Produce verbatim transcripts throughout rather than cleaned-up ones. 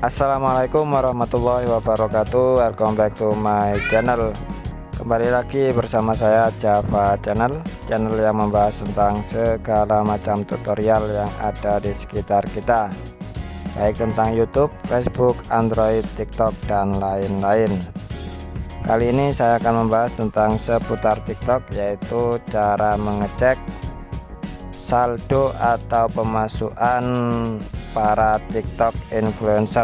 Assalamualaikum warahmatullahi wabarakatuh. Welcome back to my channel. Kembali lagi bersama saya Java Channel, channel yang membahas tentang segala macam tutorial yang ada di sekitar kita, baik tentang YouTube, Facebook, Android, TikTok, dan lain-lain. Kali ini saya akan membahas tentang seputar TikTok, yaitu cara mengecek saldo atau pemasukan para TikTok influencer.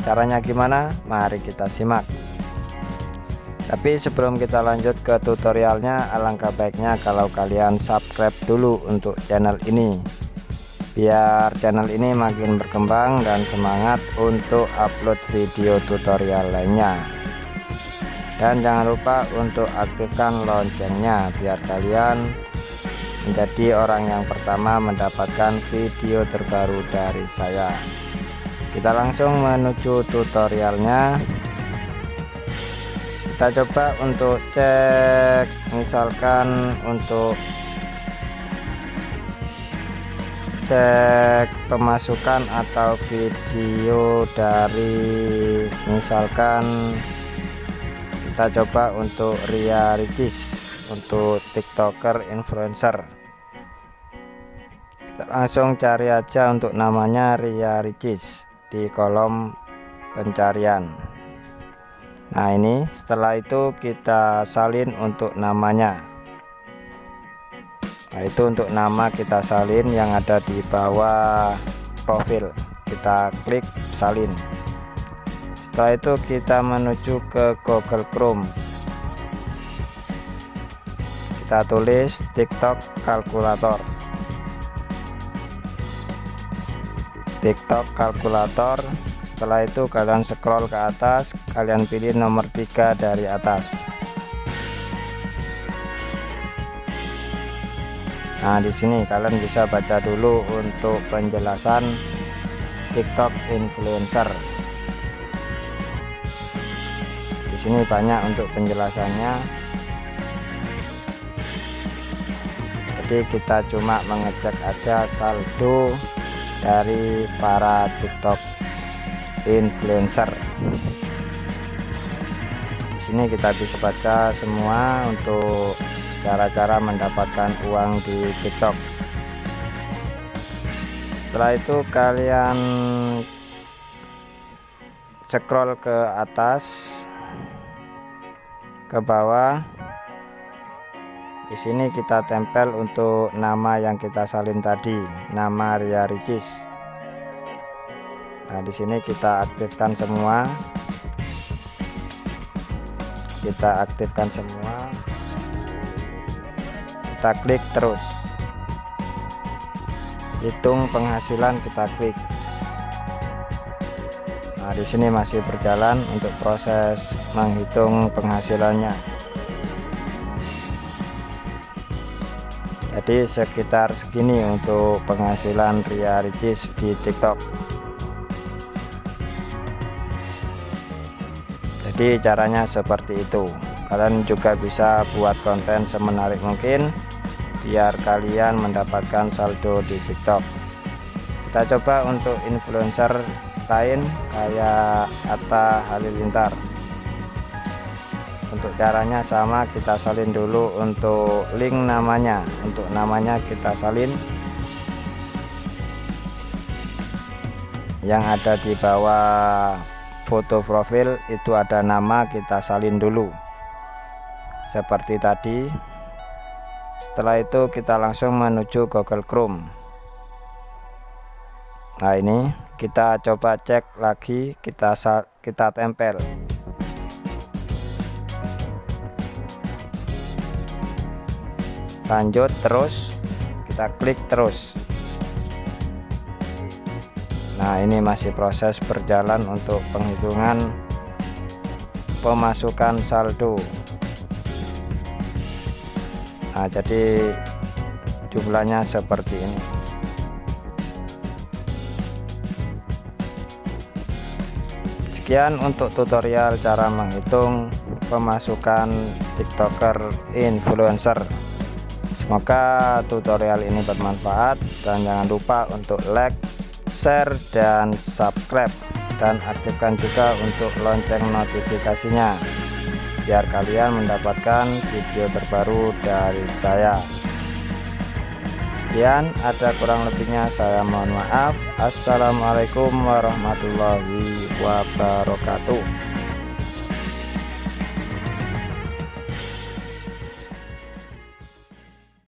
Caranya gimana? Mari kita simak. Tapi sebelum kita lanjut ke tutorialnya, alangkah baiknya kalau kalian subscribe dulu untuk channel ini, biar channel ini makin berkembang dan semangat untuk upload video tutorial lainnya. Dan jangan lupa untuk aktifkan loncengnya biar kalian menjadi orang yang pertama mendapatkan video terbaru dari saya. Kita langsung menuju tutorialnya. Kita coba untuk cek, misalkan untuk cek pemasukan atau video dari, misalkan kita coba untuk Ria Ricis, untuk TikToker influencer. Kita langsung cari aja untuk namanya Ria Ricis di kolom pencarian. Nah, ini setelah itu kita salin untuk namanya. Nah, itu untuk nama kita salin yang ada di bawah profil. Kita klik salin. Setelah itu kita menuju ke Google Chrome. Kita tulis TikTok kalkulator. TikTok kalkulator. Setelah itu kalian scroll ke atas, kalian pilih nomor tiga dari atas. Nah, di sini kalian bisa baca dulu untuk penjelasan TikTok influencer. Di sini banyak untuk penjelasannya. Jadi kita cuma mengecek aja saldo dari para TikTok influencer. Di sini kita bisa baca semua untuk cara-cara mendapatkan uang di TikTok. Setelah itu kalian scroll ke atas, ke bawah. Di sini kita tempel untuk nama yang kita salin tadi, nama Ria Ricis. Nah, di sini kita aktifkan semua. Kita aktifkan semua. Kita klik terus. Hitung penghasilan, kita klik. Nah, di sini masih berjalan untuk proses menghitung penghasilannya. Jadi sekitar segini untuk penghasilan Ria Ricis di TikTok. Jadi caranya seperti itu. Kalian juga bisa buat konten semenarik mungkin biar kalian mendapatkan saldo di TikTok. Kita coba untuk influencer lain kayak Atta Halilintar. Untuk caranya sama, kita salin dulu untuk link namanya. Untuk namanya kita salin yang ada di bawah foto profil, itu ada nama, kita salin dulu seperti tadi. Setelah itu kita langsung menuju Google Chrome. Nah, ini kita coba cek lagi, kita kita tempel. Lanjut terus, kita klik terus. Nah, ini masih proses berjalan untuk penghitungan pemasukan saldo. Nah, jadi jumlahnya seperti ini. Sekian untuk tutorial cara menghitung pemasukan TikToker influencer. Semoga tutorial ini bermanfaat, dan jangan lupa untuk like, share, dan subscribe. dan aktifkan juga untuk lonceng notifikasinya biar kalian mendapatkan video terbaru dari saya. Sekian, ada kurang lebihnya saya mohon maaf. Assalamualaikum warahmatullahi wabarakatuh.